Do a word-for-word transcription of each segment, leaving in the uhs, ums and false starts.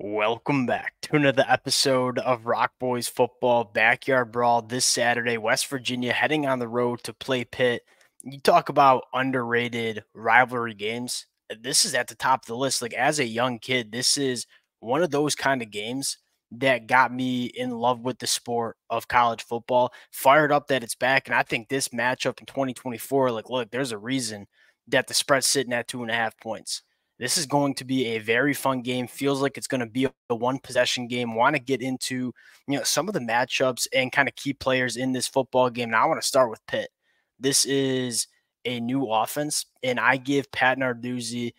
Welcome back to another episode of Rock Boys Football Backyard Brawl. This Saturday, West Virginia heading on the road to play Pitt. You talk about underrated rivalry games. This is at the top of the list. Like, as a young kid, this is one of those kind of games that got me in love with the sport of college football. Fired up that it's back, and I think this matchup in twenty twenty-four, like, look, there's a reason that the spread's sitting at two and a half points. This is going to be a very fun game. Feels like it's going to be a one-possession game. Want to get into, you know, some of the matchups and kind of key players in this football game. Now, I want to start with Pitt. This is a new offense, and I give Pat Narduzzi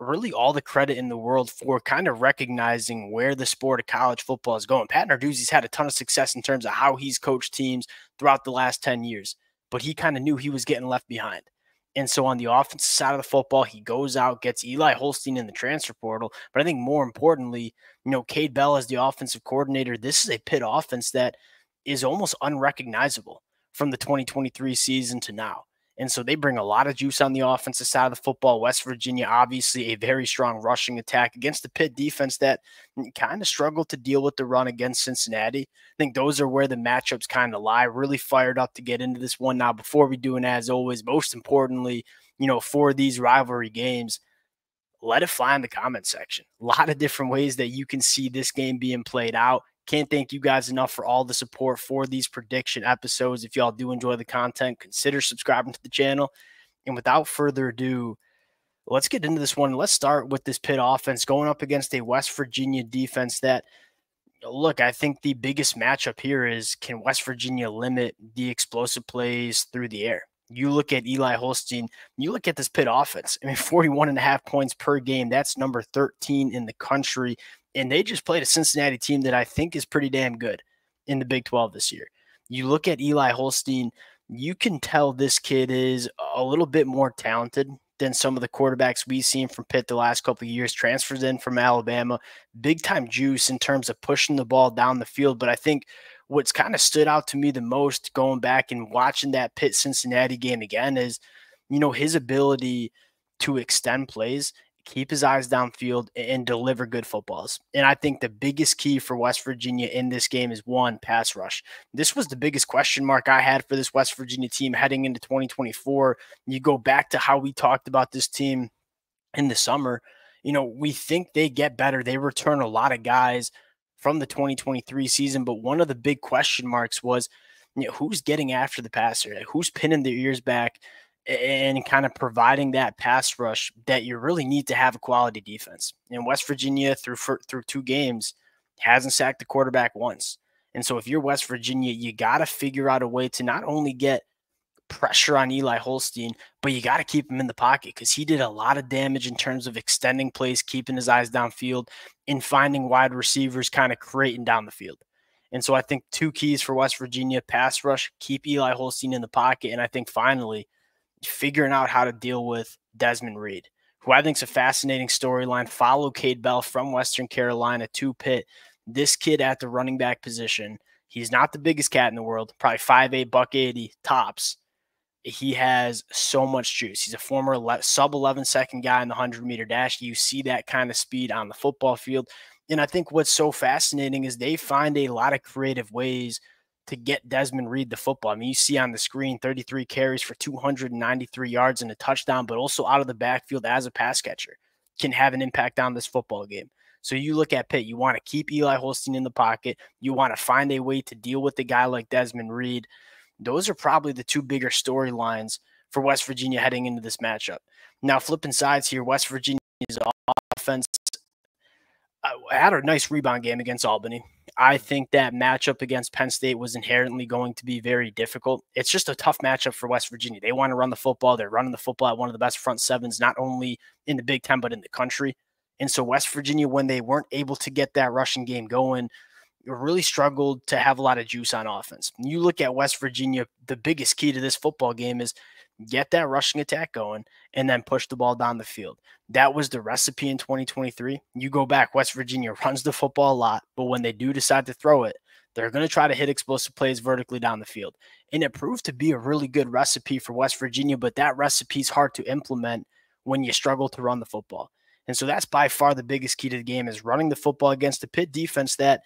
really all the credit in the world for kind of recognizing where the sport of college football is going. Pat Narduzzi's had a ton of success in terms of how he's coached teams throughout the last ten years, but he kind of knew he was getting left behind. And so on the offensive side of the football, he goes out, gets Eli Holstein in the transfer portal. But I think more importantly, you know, Cade Bell as the offensive coordinator, this is a Pitt offense that is almost unrecognizable from the twenty twenty-three season to now. And so they bring a lot of juice on the offensive side of the football. West Virginia, obviously a very strong rushing attack against the Pitt defense that kind of struggled to deal with the run against Cincinnati. I think those are where the matchups kind of lie. Really fired up to get into this one. Now, before we do, and as always, most importantly, you know, for these rivalry games, let it fly in the comment section. A lot of different ways that you can see this game being played out. Can't thank you guys enough for all the support for these prediction episodes. If y'all do enjoy the content, consider subscribing to the channel. And without further ado, let's get into this one. Let's start with this Pitt offense going up against a West Virginia defense that, look, I think the biggest matchup here is, can West Virginia limit the explosive plays through the air? You look at Eli Holstein, you look at this Pitt offense. I mean, forty-one and a half points per game. That's number thirteen in the country. And they just played a Cincinnati team that I think is pretty damn good in the Big twelve this year. You look at Eli Holstein, you can tell this kid is a little bit more talented than some of the quarterbacks we've seen from Pitt the last couple of years. Transfers in from Alabama, big-time juice in terms of pushing the ball down the field. But I think what's kind of stood out to me the most going back and watching that Pitt-Cincinnati game again is, you know, his ability to extend plays, keep his eyes downfield, and deliver good footballs. And I think the biggest key for West Virginia in this game is, one, pass rush. This was the biggest question mark I had for this West Virginia team heading into twenty twenty-four. You go back to how we talked about this team in the summer. You know, we think they get better. They return a lot of guys from the twenty twenty-three season, but one of the big question marks was, you know, who's getting after the passer? Who's pinning their ears back and kind of providing that pass rush that you really need to have a quality defense. And West Virginia, through through two games, hasn't sacked the quarterback once. And so if you're West Virginia, you got to figure out a way to not only get pressure on Eli Holstein, but you got to keep him in the pocket because he did a lot of damage in terms of extending plays, keeping his eyes downfield, and finding wide receivers kind of creating down the field. And so I think two keys for West Virginia: pass rush, keep Eli Holstein in the pocket, and I think finally – figuring out how to deal with Desmond Reed, who I think is a fascinating storyline. Follow Cade Bell from Western Carolina to Pitt. This kid at the running back position, he's not the biggest cat in the world, probably five eight, buck eighty tops. He has so much juice. He's a former sub eleven second guy in the hundred meter dash. You see that kind of speed on the football field. And I think what's so fascinating is they find a lot of creative ways to get Desmond Reed the football. I mean, you see on the screen, thirty-three carries for two hundred ninety-three yards and a touchdown, but also out of the backfield as a pass catcher can have an impact on this football game. So you look at Pitt, you want to keep Eli Holstein in the pocket. You want to find a way to deal with a guy like Desmond Reed. Those are probably the two bigger storylines for West Virginia heading into this matchup. Now, flipping sides here, West Virginia's offense had a nice rebound game against Albany. I think that matchup against Penn State was inherently going to be very difficult. It's just a tough matchup for West Virginia. They want to run the football. They're running the football at one of the best front sevens, not only in the Big Ten, but in the country. And so West Virginia, when they weren't able to get that rushing game going, really struggled to have a lot of juice on offense. You look at West Virginia, the biggest key to this football game is get that rushing attack going and then push the ball down the field. That was the recipe in twenty twenty-three. You go back, West Virginia runs the football a lot, but when they do decide to throw it, they're going to try to hit explosive plays vertically down the field. And it proved to be a really good recipe for West Virginia, but that recipe's hard to implement when you struggle to run the football. And so that's by far the biggest key to the game, is running the football against the Pitt defense that,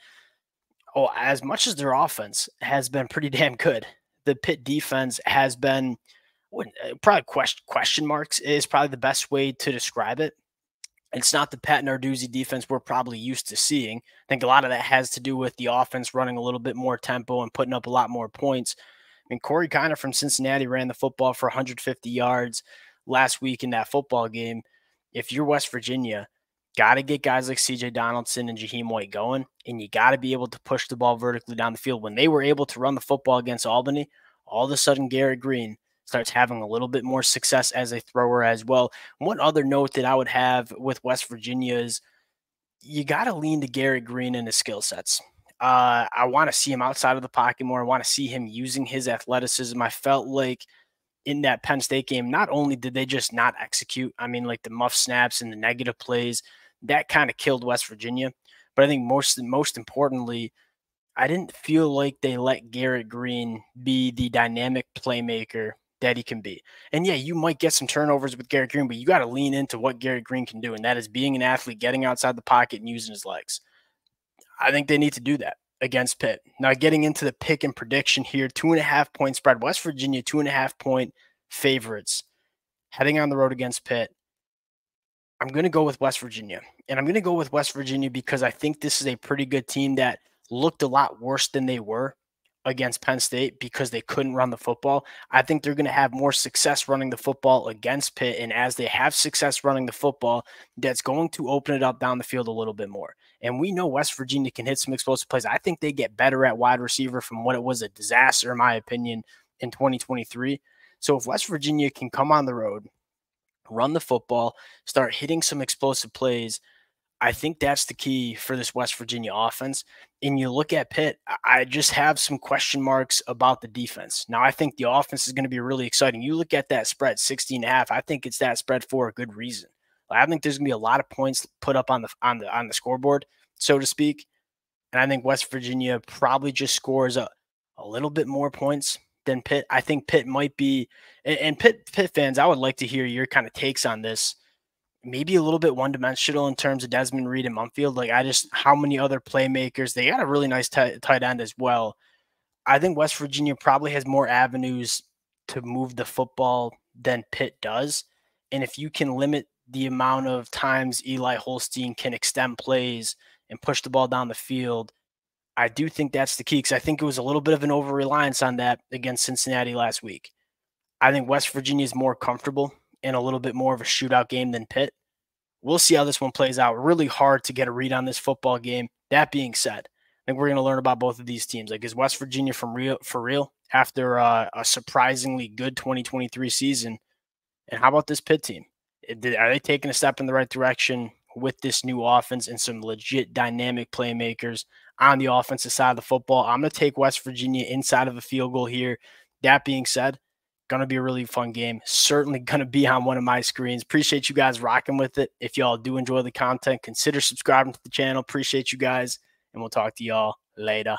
oh, as much as their offense has been pretty damn good, the Pitt defense has been probably question, question marks is probably the best way to describe it. It's not the Pat Narduzzi defense we're probably used to seeing. I think a lot of that has to do with the offense running a little bit more tempo and putting up a lot more points. I mean, Corey Kiner from Cincinnati ran the football for one hundred fifty yards last week in that football game. If you're West Virginia, got to get guys like C J Donaldson and Jaheim White going, and you got to be able to push the ball vertically down the field. When they were able to run the football against Albany, all of a sudden Garrett Greene starts having a little bit more success as a thrower as well. One other note that I would have with West Virginia is you got to lean to Garrett Greene and his skill sets. Uh, I want to see him outside of the pocket more. I want to see him using his athleticism. I felt like in that Penn State game, not only did they just not execute, I mean, like the muff snaps and the negative plays, that kind of killed West Virginia. But I think most most importantly, I didn't feel like they let Garrett Greene be the dynamic playmaker that he can be. And yeah, you might get some turnovers with Garrett Greene, but you got to lean into what Garrett Greene can do, and that is being an athlete, getting outside the pocket and using his legs. I think they need to do that against Pitt. Now, getting into the pick and prediction here, two and a half point spread. West Virginia, two and a half point favorites heading on the road against Pitt. I'm going to go with West Virginia, and I'm going to go with West Virginia because I think this is a pretty good team that looked a lot worse than they were against Penn State because they couldn't run the football. I think they're going to have more success running the football against Pitt, and as they have success running the football, that's going to open it up down the field a little bit more. And we know West Virginia can hit some explosive plays. I think they get better at wide receiver from what it was a disaster, in my opinion, in twenty twenty-three. So if West Virginia can come on the road, run the football, start hitting some explosive plays, I think that's the key for this West Virginia offense. And you look at Pitt, I just have some question marks about the defense. Now, I think the offense is going to be really exciting. You look at that spread, sixteen and a half, I think it's that spread for a good reason. I think there's going to be a lot of points put up on the on the on the scoreboard, so to speak. And I think West Virginia probably just scores a, a little bit more points than Pitt. I think Pitt might be, and, and Pitt Pitt fans, I would like to hear your kind of takes on this. Maybe a little bit one-dimensional in terms of Desmond Reed and Mumfield. Like, I just, how many other playmakers? They got a really nice tight end as well. I think West Virginia probably has more avenues to move the football than Pitt does. And if you can limit the amount of times Eli Holstein can extend plays and push the ball down the field, I do think that's the key, because I think it was a little bit of an over-reliance on that against Cincinnati last week. I think West Virginia is more comfortable in a little bit more of a shootout game than Pitt. We'll see how this one plays out. Really hard to get a read on this football game. That being said, I think we're going to learn about both of these teams. Like, is West Virginia from real, for real after uh, a surprisingly good twenty twenty-three season? And how about this Pitt team? Are they taking a step in the right direction with this new offense and some legit dynamic playmakers on the offensive side of the football? I'm going to take West Virginia inside of a field goal here. That being said, going to be a really fun game. Certainly going to be on one of my screens. Appreciate you guys rocking with it. If y'all do enjoy the content, consider subscribing to the channel. Appreciate you guys, and we'll talk to y'all later.